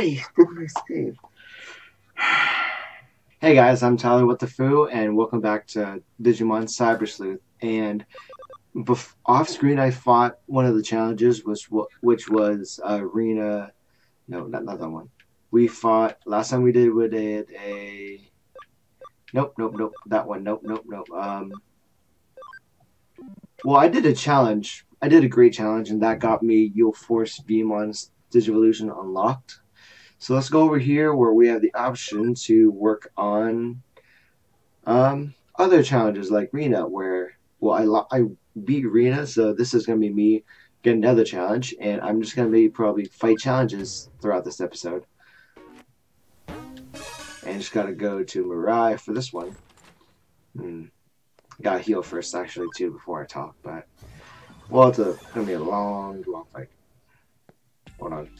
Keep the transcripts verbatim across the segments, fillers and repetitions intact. Hey, who can I save? Hey guys, I'm Tyler with Wtphu, and welcome back to Digimon Cyber Sleuth. And bef off screen, I fought one of the challenges, which which was Arena. No, not not that one. We fought last time. We did we did a nope, nope, nope. That one, nope, nope, nope. Um. Well, I did a challenge. I did a great challenge, and that got me You'll Force Beamon's Digivolution unlocked. So let's go over here where we have the option to work on um, other challenges like Rena, where, well, I, I beat Rena, so this is going to be me get another challenge, and I'm just going to maybe probably fight challenges throughout this episode. And just got to go to Mirai for this one. Hmm. Got to heal first, actually, too, before I talk, but, well, it's, a, it's going to be a long, long fight. Hold on.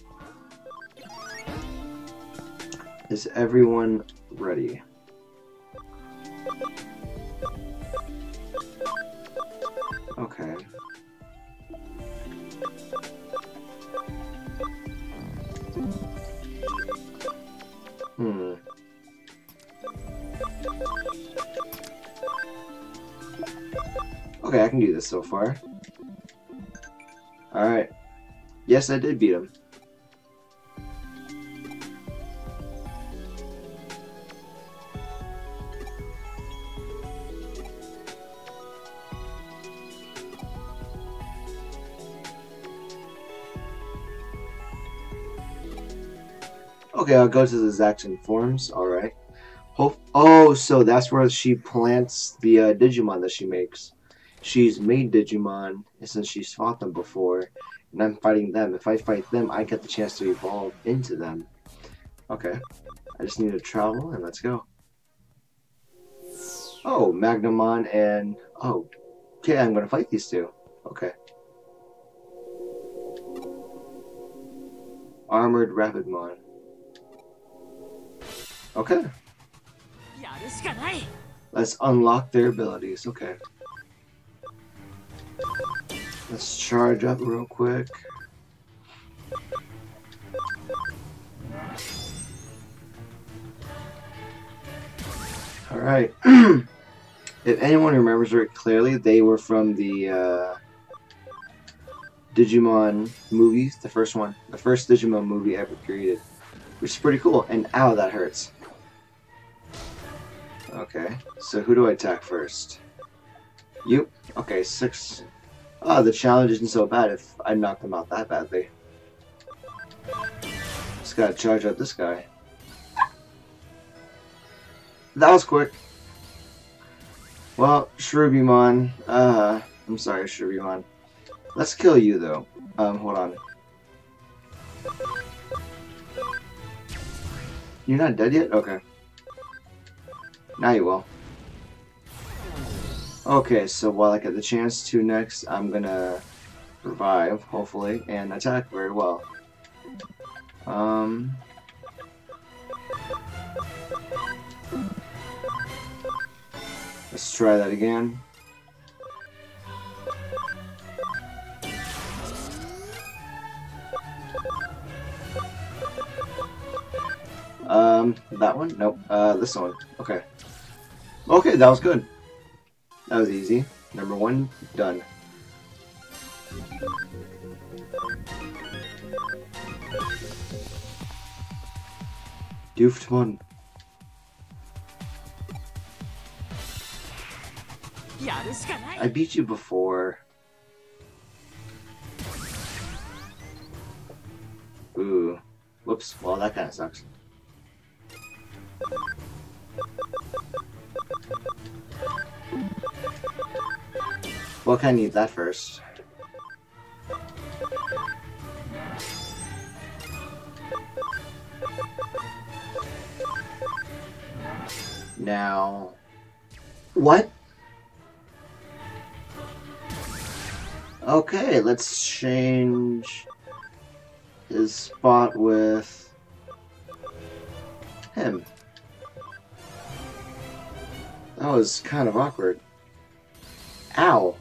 Is everyone ready? Okay. Hmm. Okay, I can do this so far. Alright. Yes, I did beat him. Okay, I'll go to the Zaxxon Forms. All right. Hope. Oh, so that's where she plants the uh, Digimon that she makes. She's made Digimon since she's fought them before, and I'm fighting them. If I fight them, I get the chance to evolve into them. Okay. I just need to travel and let's go. Oh, Magnumon and oh, okay. I'm gonna fight these two. Okay. Armored Rapidmon. Okay. Let's unlock their abilities. Okay. Let's charge up real quick. Alright. If anyone remembers it clearly, they were from the uh, Digimon movie. The first one. The first Digimon movie ever created. Which is pretty cool. And ow, that hurts. Okay, so who do I attack first? You. Okay, six. Oh, the challenge isn't so bad if I knock them out that badly. Just gotta charge out this guy. That was quick. Well, Shrubimon. Uh, I'm sorry, Shrubimon. Let's kill you, though. Um, hold on. You're not dead yet? Okay. Now you will. Okay, so while I get the chance to next, I'm gonna revive, hopefully, and attack very well. Um. Let's try that again. Um, that one? Nope. Uh, this one. Okay. Okay, that was good. That was easy. Number one, done. Wtphu. I beat you before. Ooh. Whoops. Well, that kind of sucks. Well, I kind of need that first. Now, what? Okay, let's change his spot with him. That was kind of awkward. Ow!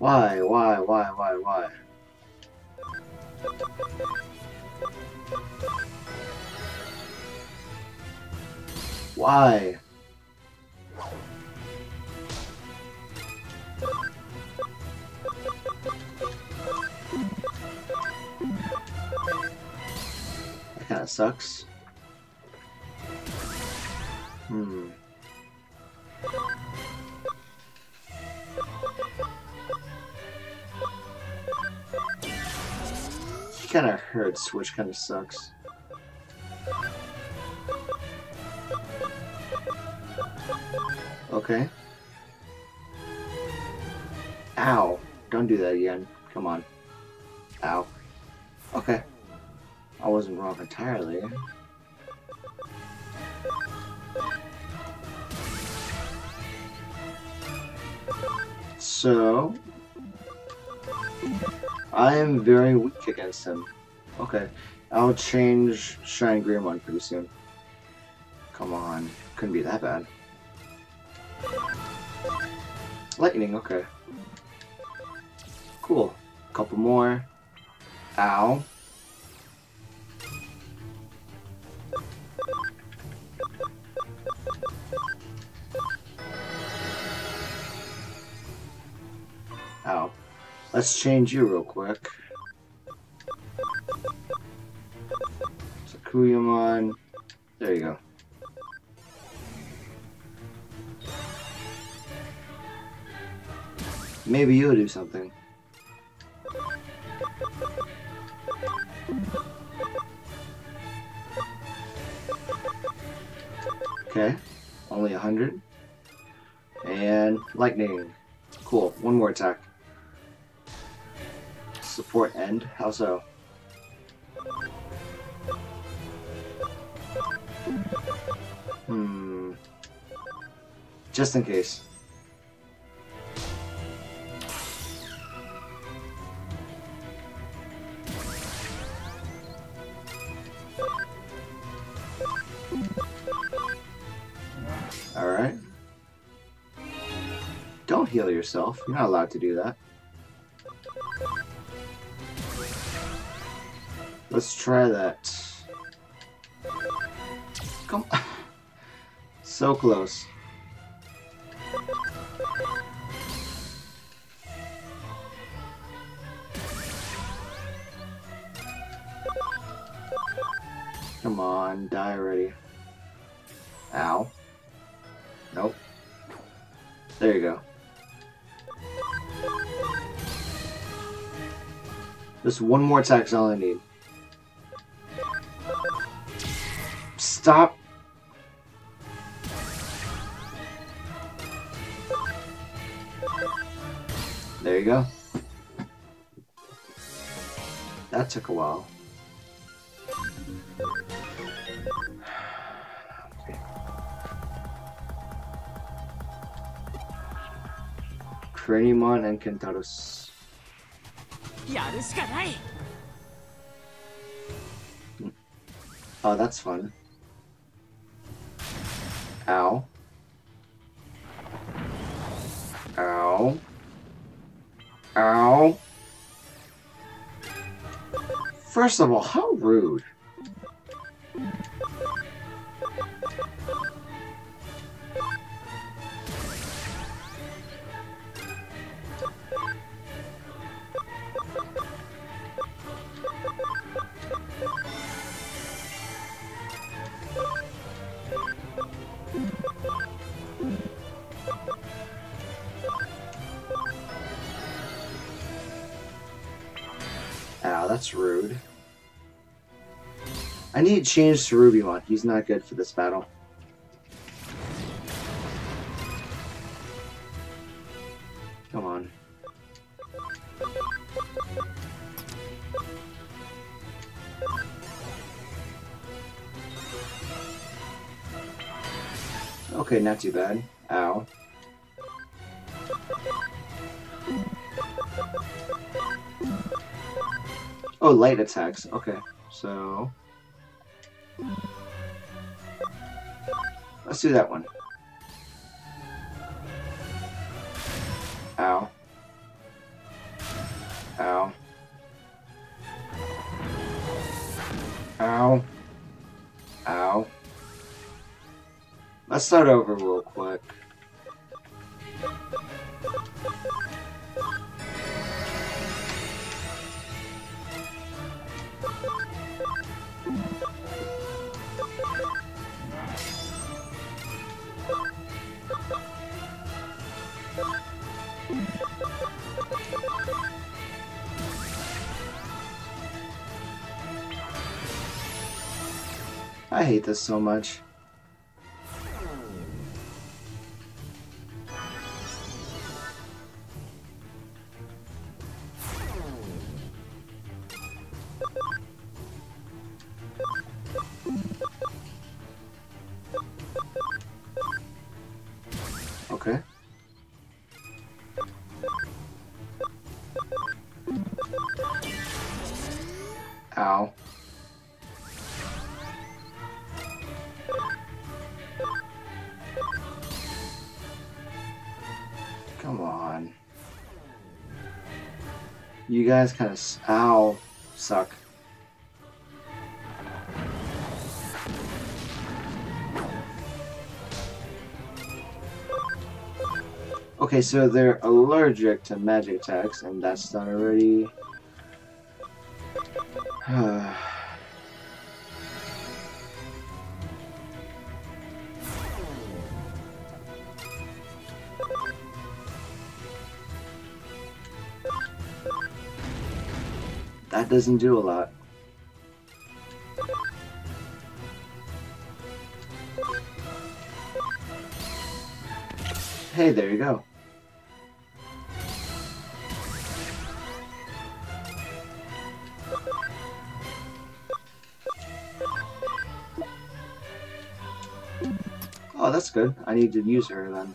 Why, why, why, why, why? Why? That kinda sucks. Hmm. It kinda hurts, which kinda sucks. Okay. Ow. Don't do that again. Come on. Ow. Okay. I wasn't wrong entirely. So... I am very weak against him. Okay. I'll change Shine Greymon pretty soon. Come on. Couldn't be that bad. Lightning, okay. Cool. Couple more. Ow. Ow. Let's change you real quick. Sakuyamon. There you go. Maybe you'll do something. Okay, only a hundred. And lightning. Cool, one more attack. Support end, how so? Hmm. Just in case. Alright. Don't heal yourself. You're not allowed to do that. Let's try that. Come on. So close. Come on, die already. Ow. Nope. There you go. Just one more attack's all I need. Stop! There you go. That took a while. Pranimon and Kentarus. Oh, that's fun. Ow. Ow. Ow. First of all, how rude. That's rude. I need to change to Rubymon. He's not good for this battle. Come on. Okay, not too bad. Ow. Oh, light attacks. Okay, so let's do that one. Ow. Ow. Ow. Ow. Let's start over real quick. I hate this so much. Okay. Ow. Come on. You guys kind of ow suck. Okay, so they're allergic to magic attacks, and that's not already. That doesn't do a lot. Hey, there you go. Oh, that's good. I need to use her then.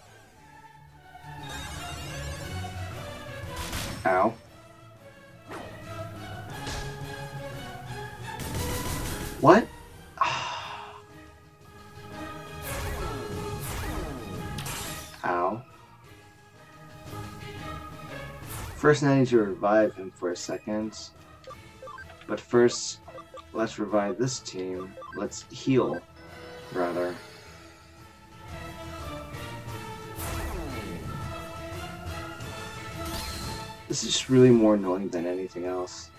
Ow. What? Ow. First, I need to revive him for a second. But first, let's revive this team. Let's heal, rather. This is just really more annoying than anything else.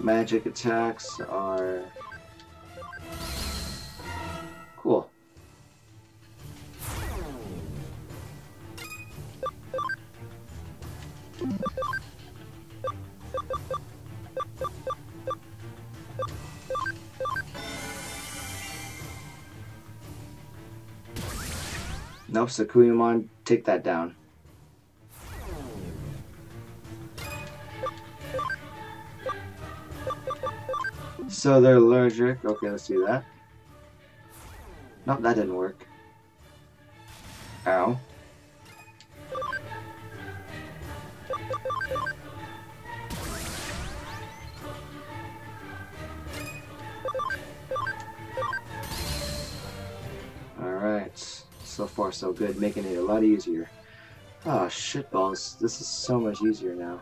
Magic attacks are cool. Nope, Sakuyamon, take that down. So they're allergic. Okay, let's do that. Nope, that didn't work. Ow. Alright. So far so good, making it a lot easier. Oh shitballs, this is so much easier now.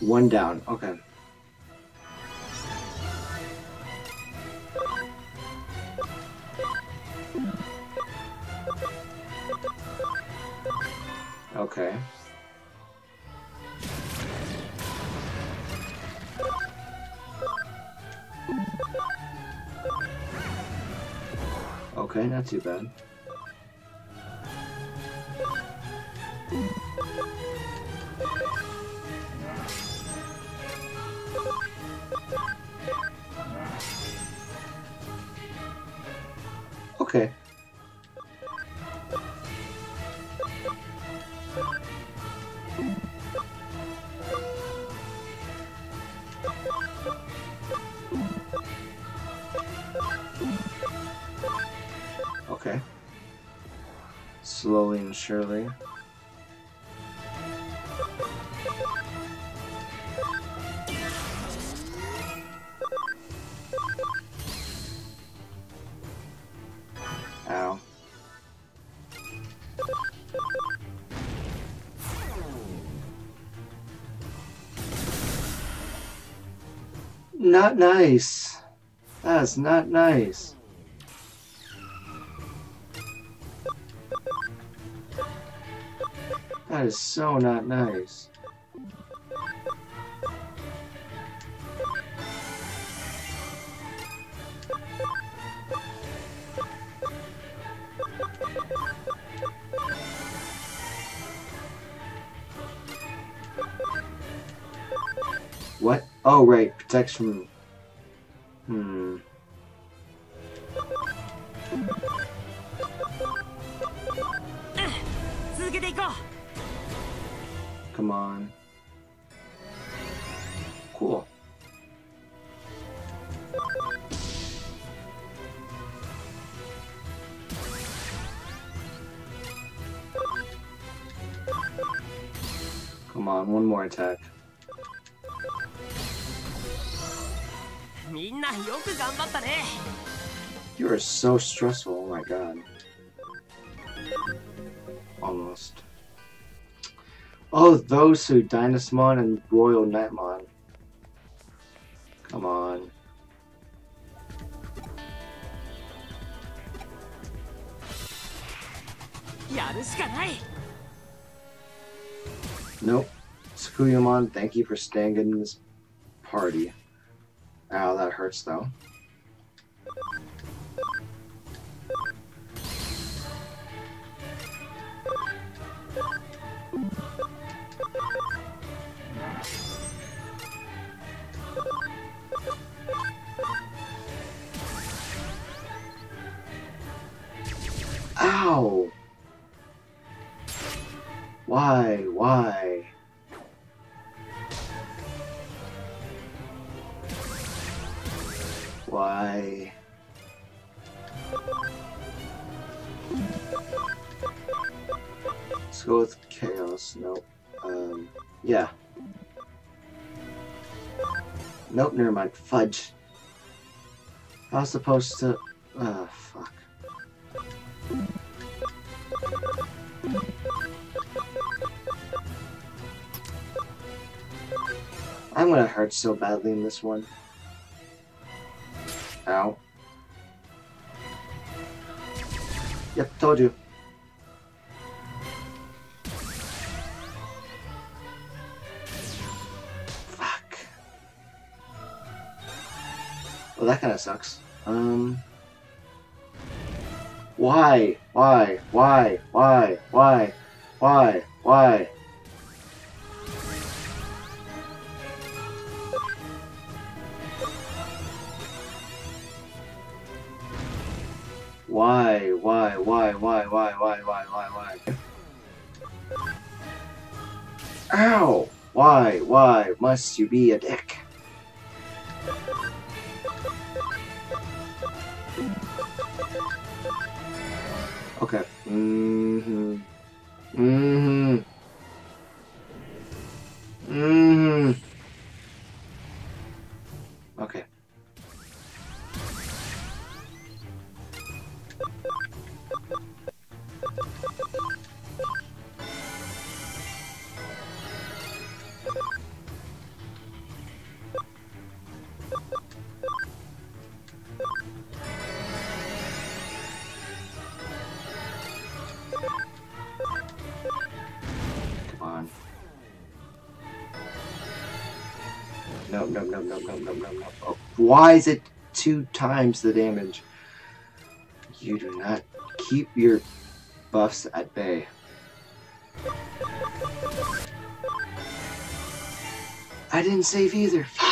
One down, okay. Okay. Okay, not too bad. Okay. Okay. Slowly and surely. not nice. That's not nice. That is so not nice. What? Oh, right. Protection. Hmm. Come on. Cool. Come on, one more attack. You are so stressful, oh my god. Almost. Oh, those who Dynasmon and Royal Nightmon. Come on. Nope. Sakuyamon, thank you for staying in this party. Ow, that hurts though. Ow! Why? Why? Why? Let's go with chaos. Nope. Um, yeah. Nope, never mind. Fudge. I was supposed to. Ah, uh, fuck. I'm gonna hurt so badly in this one. Ow. Yep, told you. Fuck. Well, that kinda sucks. Um... Why? Why? Why? Why? Why? Why? Why? Why? Why? Why? Why? Why? Why? Why? Why? Why? Ow! Why? Why must you be a dick? Okay. Mm-hmm. Mm-hmm. Mm-hmm. Okay. No, no, no, no, no, no, no, no. Oh, why is it two times the damage? You do not keep your buffs at bay. I didn't save either. Fuck.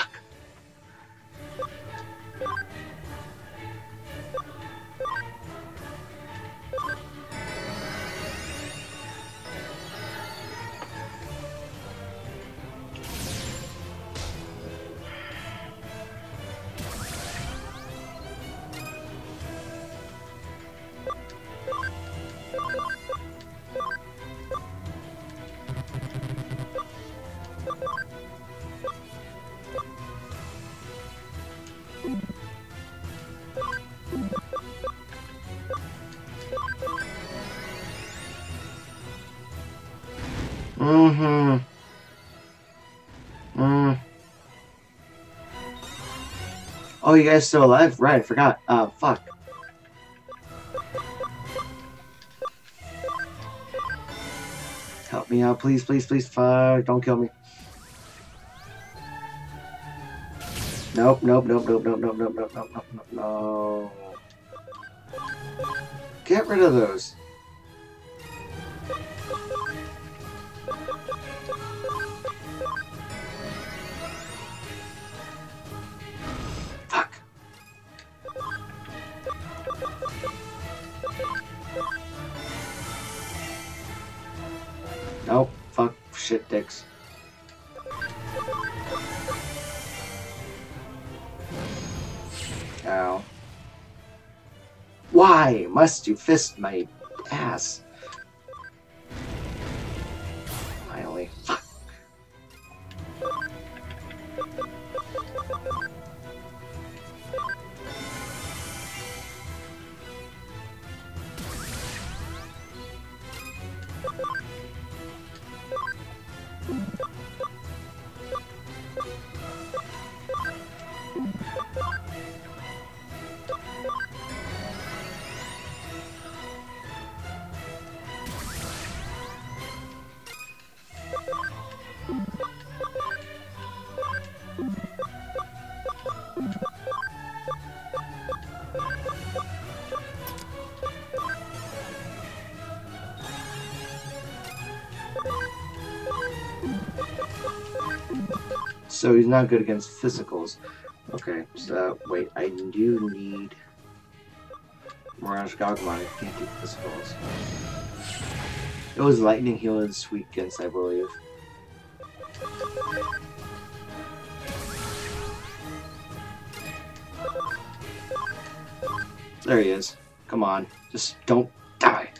Mm-hmm. Mm. Oh, you guys still alive? Right, I forgot. Uh, fuck. Help me out, please, please, please. Fuck, don't kill me. Nope, nope, nope, nope, nope, nope, nope, nope, nope, nope, no. Get rid of those. Fuck. Nope, fuck, shit, dicks. Ow. Why must you fist my ass? Finally. Fuck. So he's not good against physicals. Okay, so wait, I do need Mirage Gaogamon. I can't do physicals. It was lightning, heal, and sweep against, I believe. There he is. Come on, just don't die.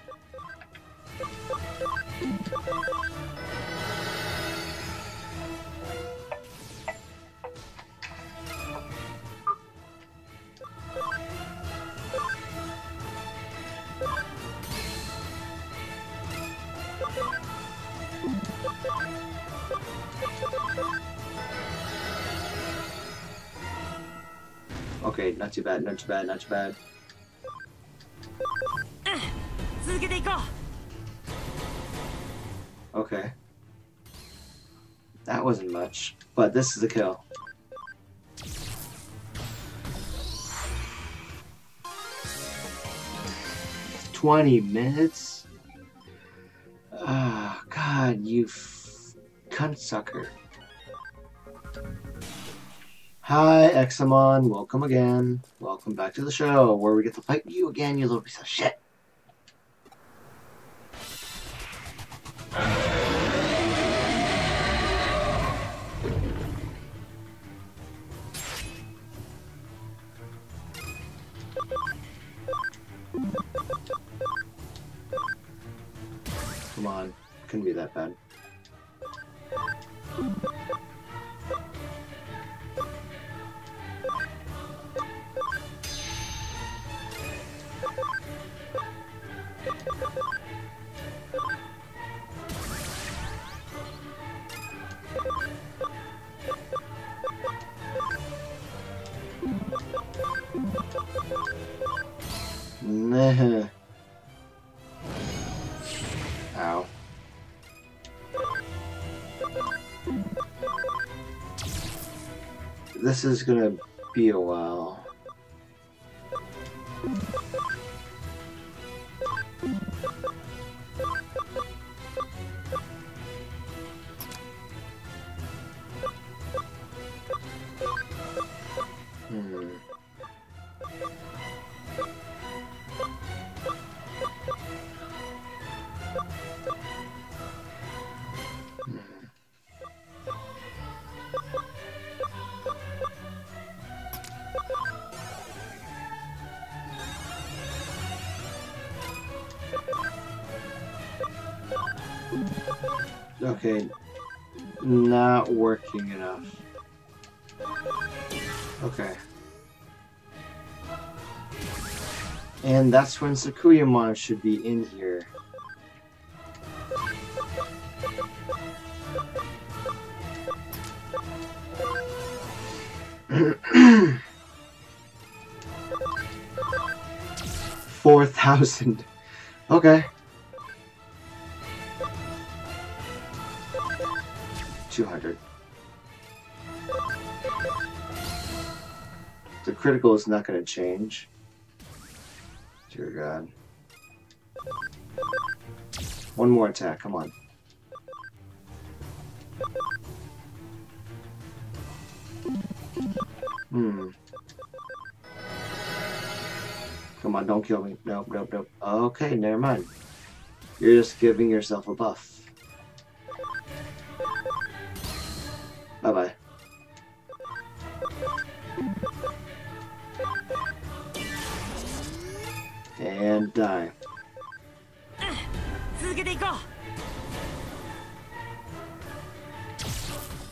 Okay, not too bad, not too bad, not too bad. Okay. That wasn't much, but this is a kill. twenty minutes? Ah, oh, God, you f cunt sucker. Hi, Examon. Welcome again. Welcome back to the show, where we get to fight you again, you little piece of shit. Come on. Couldn't be that bad. Nah. Ow. This is gonna be a while. Okay, not working enough. Okay. And that's when Sakuyamon should be in here. four thousand. Okay. two hundred. The critical is not going to change. Dear God. One more attack, come on. Hmm. Come on, don't kill me. Nope, nope, nope. Okay, never mind. You're just giving yourself a buff. Bye-bye. And die.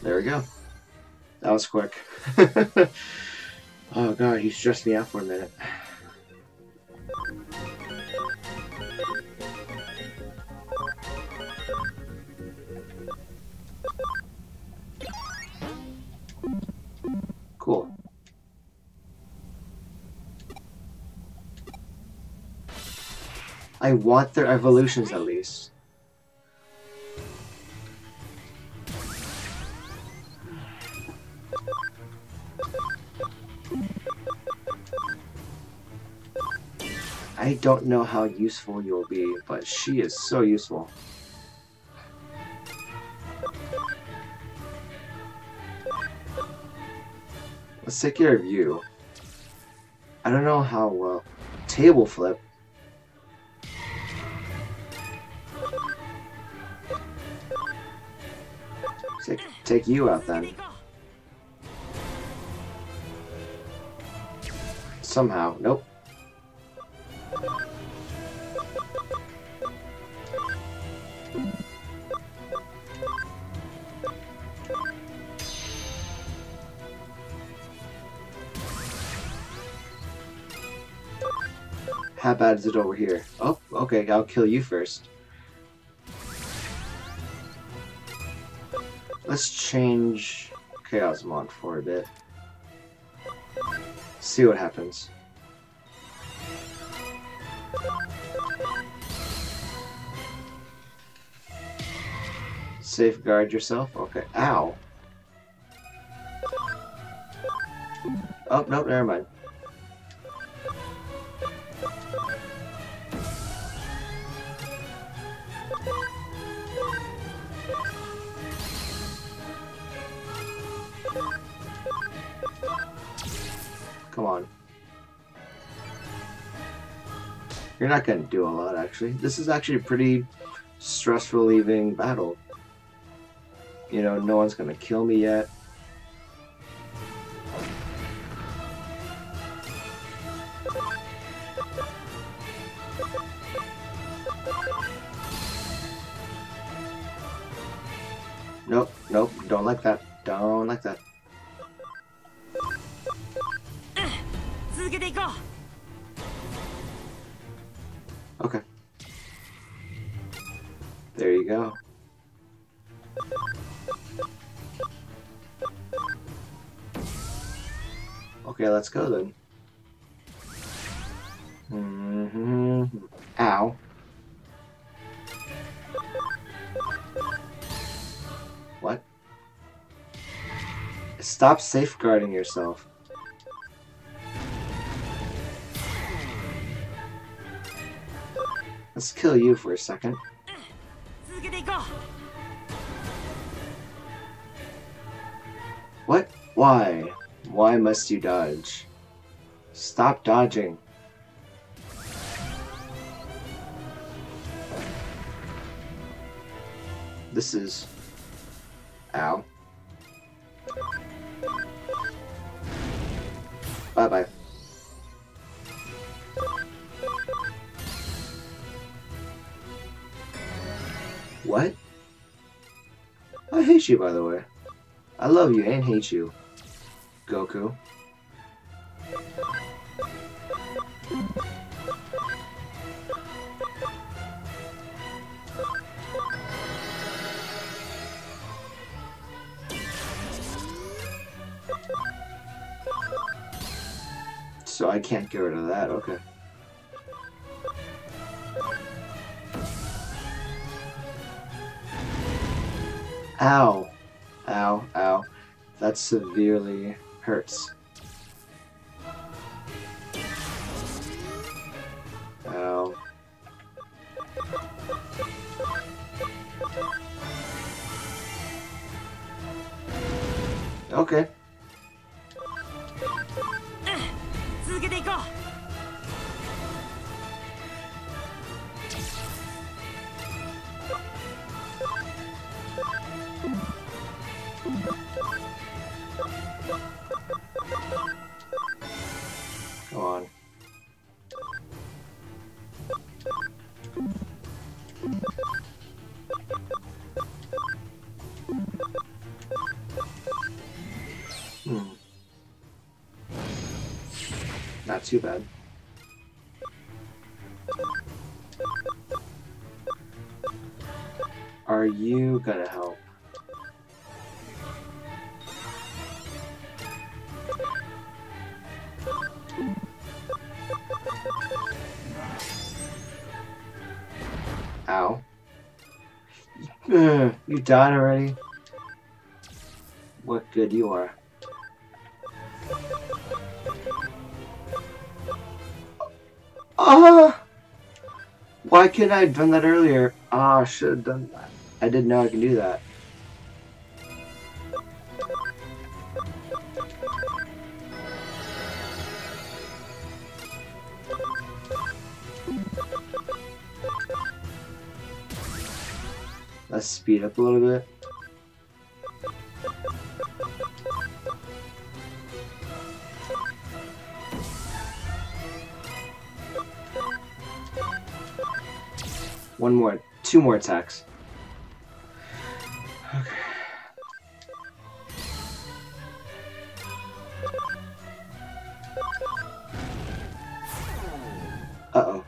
There we go. That was quick. Oh god, he stressed me out for a minute. Cool. I want their evolutions at least. I don't know how useful you'll be, but she is so useful. Let's take care of you. I don't know how well. Table flip. Take, take you out then. Somehow. Nope. How bad is it over here? Oh, okay, I'll kill you first. Let's change Chaosmon for a bit. See what happens. Safeguard yourself? Okay. Ow! Oh, no, never mind. Come on. You're not going to do a lot, actually. This is actually a pretty stress-relieving battle. You know, no one's going to kill me yet. Nope, nope, don't like that. Don't like that. Okay. There you go. Okay, let's go then. Mm-hmm. Ow. What? Stop safeguarding yourself. Let's kill you for a second. What? Why? Why must you dodge? Stop dodging. This is... Ow. Bye-bye. What? I hate you, by the way. I love you and hate you, Goku. So I can't get rid of that, okay. Ow. Ow, ow. That severely hurts. Ow. Okay. Come on. Hmm. Not too bad. Are you gonna help? Ow. You died already? What good you are. Ah! Why couldn't I have done that earlier? Ah, I should have done that. I didn't know I could do that. Let's speed up a little bit. One more, two more attacks. Okay. Uh-oh.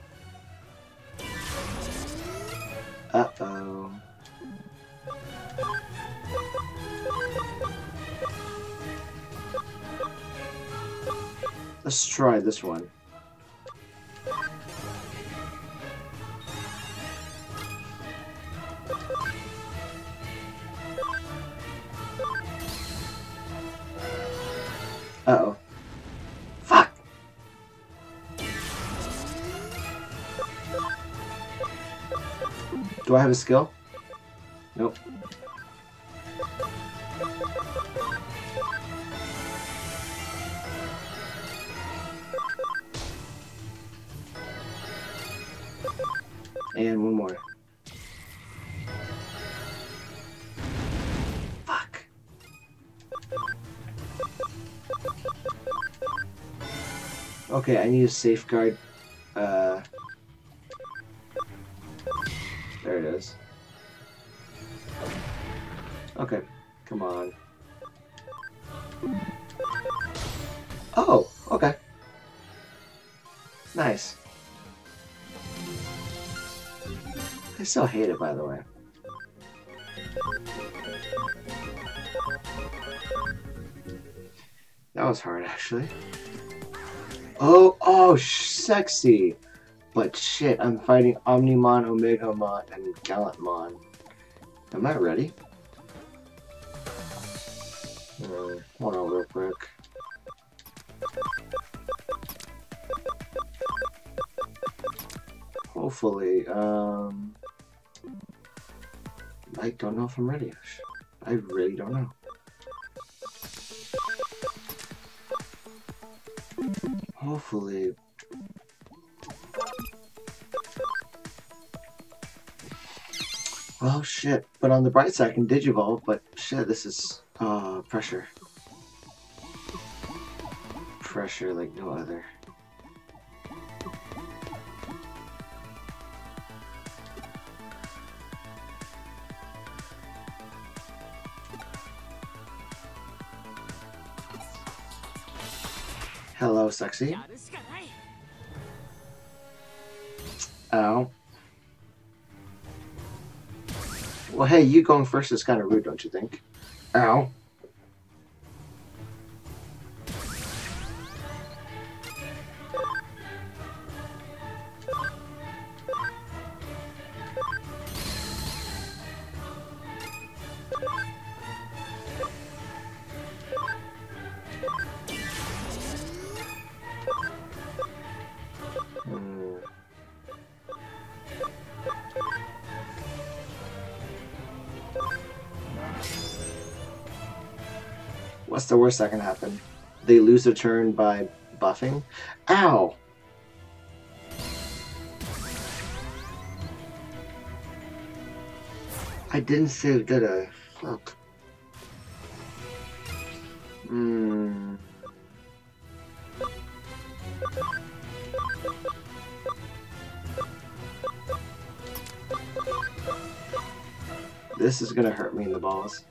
Uh-oh. Let's try this one. Uh-oh. Fuck! Do I have a skill? Nope. And one more. Fuck. Okay, I need a safeguard. Uh, there it is. Okay, come on. Oh, okay. Nice. I still hate it, by the way. That was hard, actually. Oh, oh, sh sexy! But shit, I'm fighting Omnimon, Omegamon, and Gallantmon. Am I ready? Mm, hold on real quick. Hopefully, um... I don't know if I'm ready. I really don't know. Hopefully. Well, shit. But on the bright side, I can digivolve. But shit, this is uh, pressure. Pressure like no other. Hello, sexy. Ow. Well, hey, you going first is kind of rude, don't you think? Ow. What's the worst that can happen? They lose a turn by buffing? Ow! I didn't save, did I? Fuck. Hmm. This is gonna hurt me in the balls.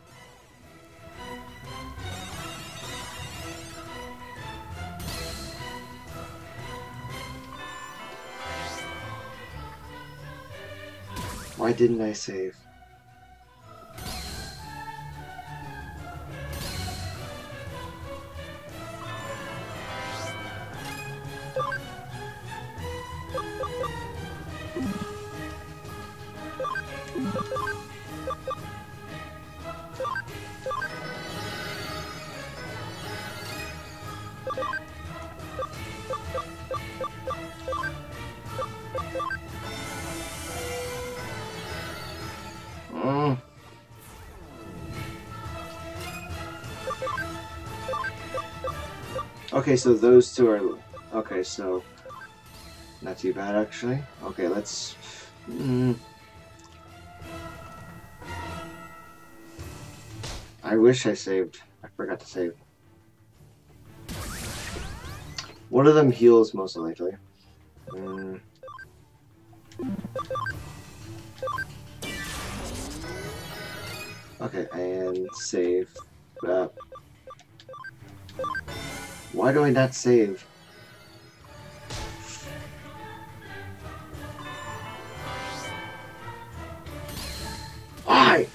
Why didn't I save? Okay, so those two are... Okay, so... Not too bad, actually. Okay, let's... Mm. I wish I saved. I forgot to save. One of them heals, most likely. Mm. Okay, and save. Uh, Why do I not save? Why?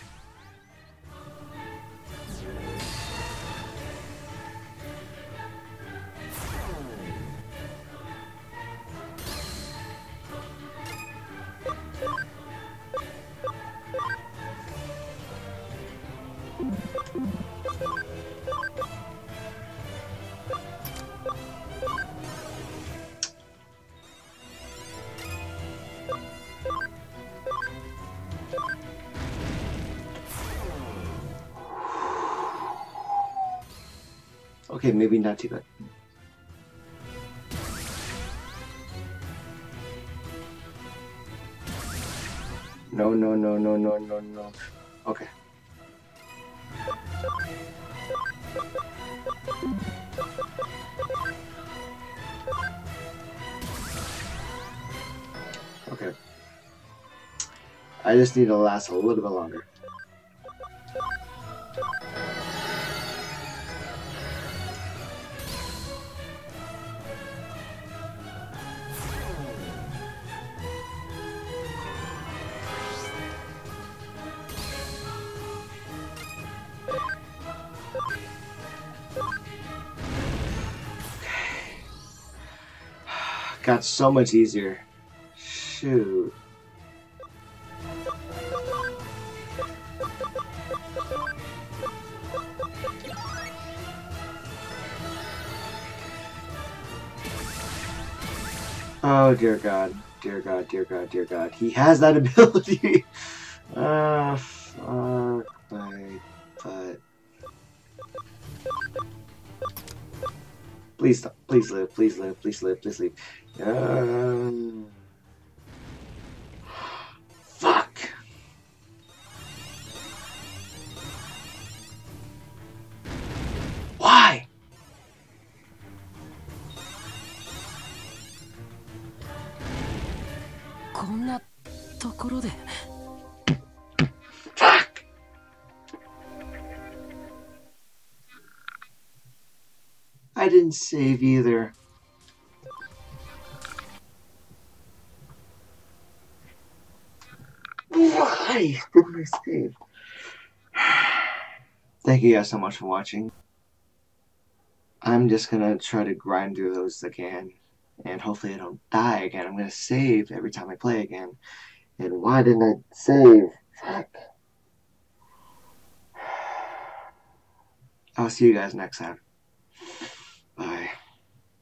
Okay, maybe not too bad. No, no, no, no, no, no, no. Okay. Okay. I just need to last a little bit longer. Got so much easier. Shoot. Oh dear God, dear God, dear God, dear God. He has that ability. Ah, uh, fuck my butt. Please stop. Please live. Please live. Please live. Please live. Um, fuck. Why? Fuck. I didn't save either. Why didn't I save? Thank you guys so much for watching. I'm just gonna try to grind through those again, and hopefully I don't die again. I'm gonna save every time I play again. And why didn't I save? Fuck. I'll see you guys next time. Bye.